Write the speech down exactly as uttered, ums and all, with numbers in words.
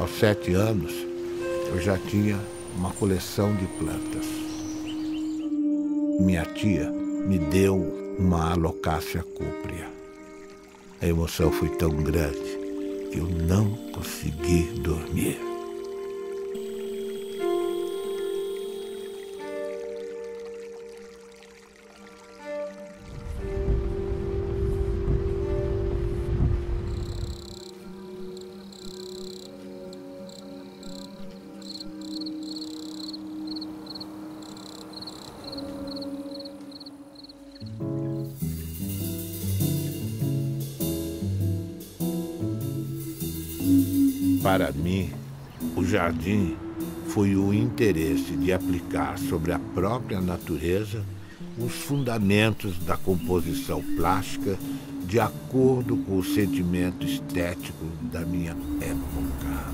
aos sete anos, eu já tinha uma coleção de plantas. Minha tia me deu uma alocácea cúprea. A emoção foi tão grande que eu não consegui dormir. Para mim, o jardim foi o interesse de aplicar sobre a própria natureza os fundamentos da composição plástica de acordo com o sentimento estético da minha época.